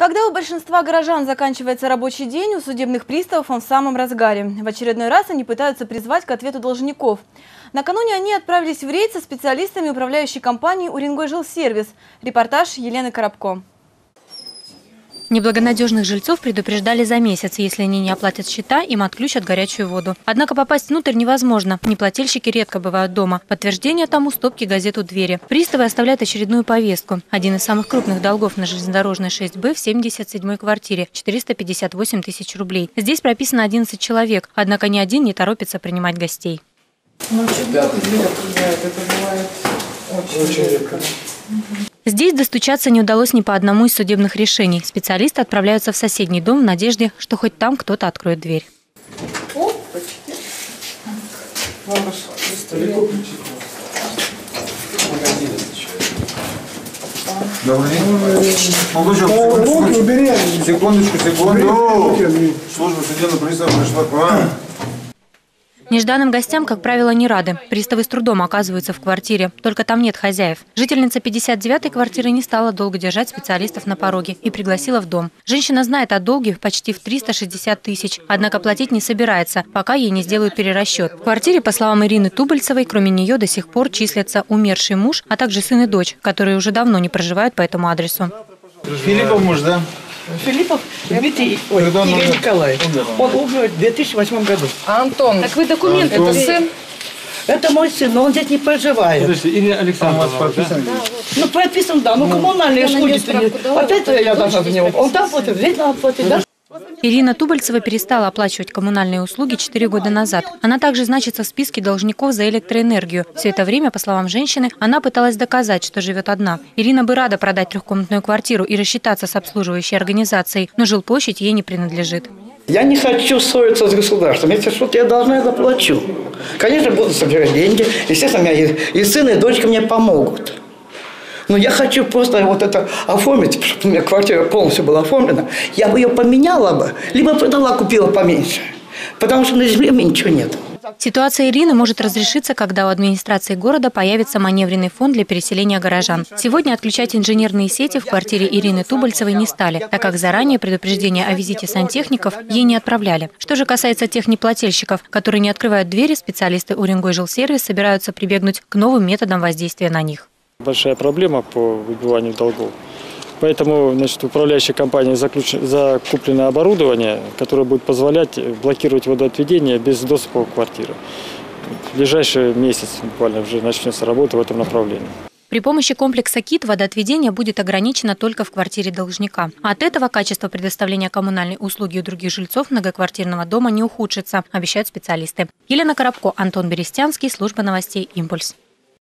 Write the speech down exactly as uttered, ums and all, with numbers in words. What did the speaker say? Когда у большинства горожан заканчивается рабочий день, у судебных приставов он в самом разгаре. В очередной раз они пытаются призвать к ответу должников. Накануне они отправились в рейд со специалистами управляющей компании «Уренгойжилсервис». Репортаж Елены Коробко. Неблагонадежных жильцов предупреждали за месяц. Если они не оплатят счета, им отключат горячую воду. Однако попасть внутрь невозможно. Неплательщики редко бывают дома. Подтверждение тому – стопки газет у двери. Приставы оставляют очередную повестку. Один из самых крупных долгов на железнодорожной шесть Б в семьдесят седьмой квартире – четыреста пятьдесят восемь тысяч рублей. Здесь прописано одиннадцать человек. Однако ни один не торопится принимать гостей. Очень редко. Здесь достучаться не удалось ни по одному из судебных решений. Специалисты отправляются в соседний дом в надежде, что хоть там кто-то откроет дверь. Добрый день. Секундочку, секунду. Служба судебного пристава пришла к вам. Нежданным гостям, как правило, не рады. Приставы с трудом оказываются в квартире. Только там нет хозяев. Жительница пятьдесят девятой квартиры не стала долго держать специалистов на пороге и пригласила в дом. Женщина знает о долге почти в триста шестьдесят тысяч, однако платить не собирается, пока ей не сделают перерасчет. В квартире, по словам Ирины Тубольцевой, кроме нее до сих пор числятся умерший муж, а также сын и дочь, которые уже давно не проживают по этому адресу. Филиппов муж, да? Филиппов Дмитрий Николаевич. Он умер в две тысячи восьмом году. Антон, так вы документы, это сын? Это мой сын, но он здесь не проживает. Или Александр прописан? Ну, прописан, да. Ну, коммунальные ходит. Опять я должна за него. Он там платит, здесь надо платить, да? Ирина Тубольцева перестала оплачивать коммунальные услуги четыре года назад. Она также значится в списке должников за электроэнергию. Все это время, по словам женщины, она пыталась доказать, что живет одна. Ирина бы рада продать трехкомнатную квартиру и рассчитаться с обслуживающей организацией, но жилплощадь ей не принадлежит. Я не хочу ссориться с государством. Если что-то я должна, я заплачу. Конечно, буду собирать деньги. Естественно, и сын, и дочка мне помогут. Но я хочу просто вот это оформить, чтобы у меня квартира полностью была оформлена. Я бы ее поменяла бы, либо продала, купила поменьше. Потому что на земле у меня ничего нет. Ситуация Ирины может разрешиться, когда у администрации города появится маневренный фонд для переселения горожан. Сегодня отключать инженерные сети в квартире Ирины Тубольцевой не стали, так как заранее предупреждение о визите сантехников ей не отправляли. Что же касается тех неплательщиков, которые не открывают двери, специалисты Уренгойжилсервис собираются прибегнуть к новым методам воздействия на них. Большая проблема по выбиванию долгов. Поэтому, значит, управляющая компания заключ... закуплено оборудование, которое будет позволять блокировать водоотведение без доступа к квартире. В ближайший месяц буквально уже начнется работа в этом направлении. При помощи комплекса КИТ водоотведение будет ограничено только в квартире должника. От этого качество предоставления коммунальной услуги у других жильцов многоквартирного дома не ухудшится, обещают специалисты. Елена Коробко, Антон Берестянский, служба новостей «Импульс».